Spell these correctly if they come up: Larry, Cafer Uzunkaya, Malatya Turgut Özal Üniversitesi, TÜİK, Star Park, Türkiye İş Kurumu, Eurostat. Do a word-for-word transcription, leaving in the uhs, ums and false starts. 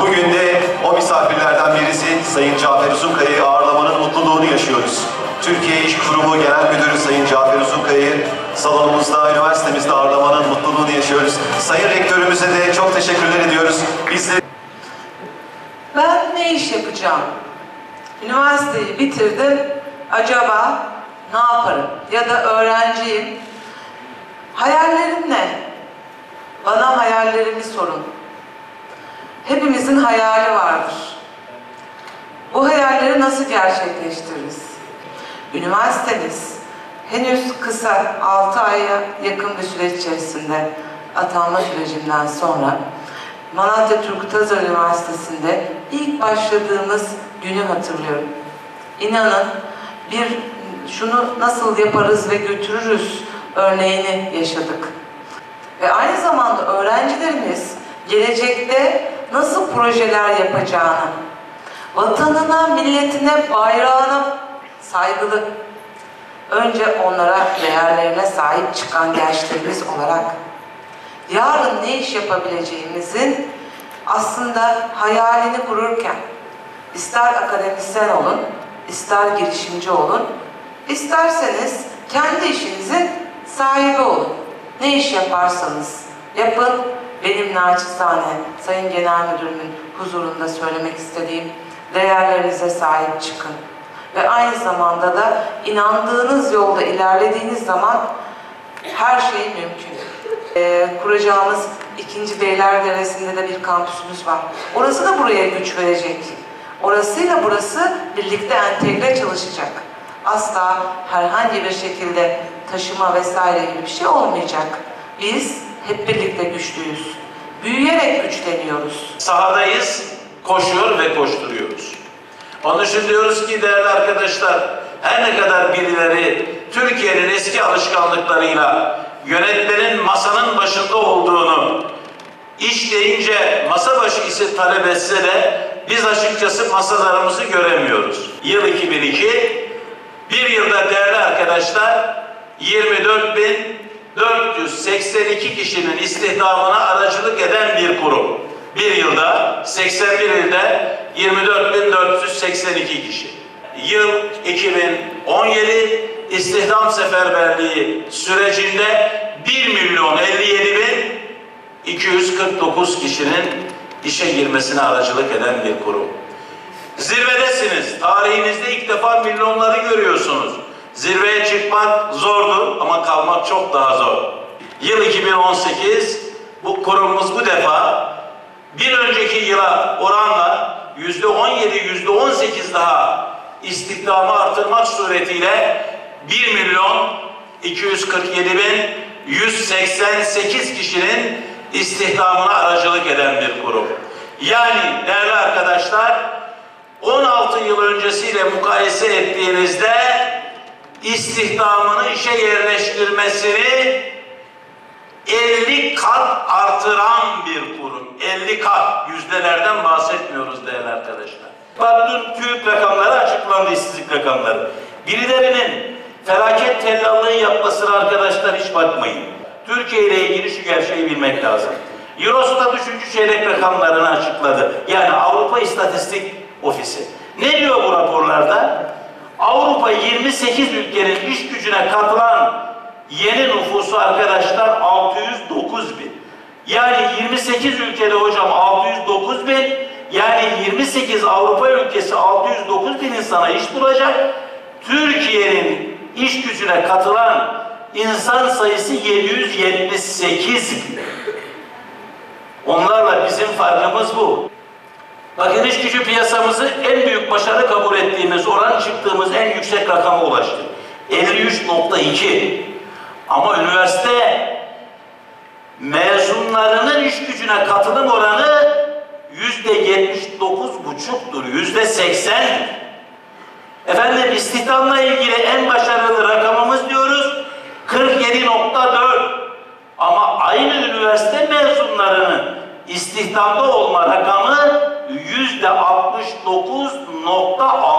Bugün de o misafirlerden birisi Sayın Cafer Uzunkaya'yı ağırlamanın mutluluğunu yaşıyoruz. Türkiye İş Kurumu Genel Müdürü Sayın Cafer Uzunkaya'yı salonumuzda, üniversitemizde ağırlamanın mutluluğunu yaşıyoruz. Sayın Rektörümüze de çok teşekkürler ediyoruz. Biz de... Ben ne iş yapacağım? Üniversiteyi bitirdim, acaba ne yaparım? Ya da öğrenciyim. Hayallerim ne? Bana hayallerimi sorun. Hepimizin hayali vardır. Bu hayalleri nasıl gerçekleştiririz? Üniversiteniz henüz kısa, altı aya yakın bir süreç içerisinde atanma sürecinden sonra Malatya Turgut Özal Üniversitesi'nde ilk başladığımız günü hatırlıyorum. İnanın bir şunu nasıl yaparız ve götürürüz örneğini yaşadık. Ve aynı zamanda öğrencilerimiz gelecekte nasıl projeler yapacağını, vatanına, milletine, bayrağına saygılı, önce onlara, değerlerine sahip çıkan gençlerimiz olarak yarın ne iş yapabileceğimizin aslında hayalini kururken, ister akademisyen olun, ister girişimci olun, isterseniz kendi işinizin sahibi olun. Ne iş yaparsanız yapın, benim naçizane Sayın Genel Müdürümün huzurunda söylemek istediğim değerlerinize sahip çıkın. Ve aynı zamanda da inandığınız yolda ilerlediğiniz zaman her şey mümkün. Ee, kuracağımız ikinci Beyler Deresi'nde de bir kampüsümüz var. Orası da buraya güç verecek. Orasıyla burası birlikte entegre çalışacak. Asla herhangi bir şekilde taşıma vesaire gibi bir şey olmayacak. Biz hep birlikte güçlüyüz. Büyüyerek güçleniyoruz. Sahadayız, koşuyor ve koşturuyoruz. Onun için diyoruz ki değerli arkadaşlar, her ne kadar birileri Türkiye'nin eski alışkanlıklarıyla yönetmenin masanın başında olduğunu iş deyince masa başı ise talep etse de biz açıkçası masalarımızı göremiyoruz. Yıl iki bin iki, bir yılda değerli arkadaşlar yirmi dört bin dört yüz seksen iki kişinin istihdamına aracılık eden bir kurum. Bir yılda seksen bir ilde yirmi dört bin dört yüz seksen iki kişi. Yıl iki bin on yedi istihdam seferberliği sürecinde bir milyon elli yedi bin iki yüz kırk dokuz kişinin işe girmesine aracılık eden bir kurum. Zirvedesiniz. Tarihinizde ilk defa milyonları görüyorsunuz. Zirveye çıkmak zordu ama kalmak çok daha zor. Yıl iki bin on sekiz bu kurumumuz bu defa bir önceki yıla oranla yüzde on yedi, yüzde on sekiz daha istihdamı artırmak suretiyle bir milyon iki yüz kırk yedi bin yüz seksen sekiz kişinin istihdamına aracılık eden bir kurum. Yani değerli arkadaşlar, on altı yıl öncesiyle mukayese ettiğinizde istihdamını işe yerleştirmesini elli kat artıran bir kurum. elli kat, yüzdelerden bahsetmiyoruz değerli arkadaşlar. Bak dün TÜİK rakamları açıklandı, işsizlik rakamları. Birilerinin felaket tellallığı yapmasına arkadaşlar hiç bakmayın. Türkiye ile ilgili şu gerçeği bilmek lazım. Eurostat üçüncü çeyrek rakamlarını açıkladı. Yani Avrupa İstatistik Ofisi. Ne diyor bu raporlarda? Avrupa yirmi sekiz ülkenin iş gücüne katılan yeni nüfusu arkadaşlar altı yüz dokuz bin. Yani yirmi sekiz ülkede hocam altı yüz dokuz bin, yani yirmi sekiz Avrupa ülkesi altı yüz dokuz bin insana iş bulacak. Türkiye'nin iş gücüne katılan insan sayısı yedi yüz yetmiş sekiz bin. Onlarla bizim farkımız bu. Bakın iş gücü piyasamızı en büyük başarı kabul ettiğimiz oran çıktığımız en yüksek rakama ulaştı. elli üç nokta iki. Ama üniversite mezunlarının iş gücüne katılım oranı yüzde yetmiş dokuz buçuktur, yüzde seksen. Efendim istihdamla ilgili en başarılı rakamımız diyoruz kırk yedi nokta dört. Ama aynı üniversite mezunlarının istihdamda olma rakamı yüzde altmış dokuz nokta altı.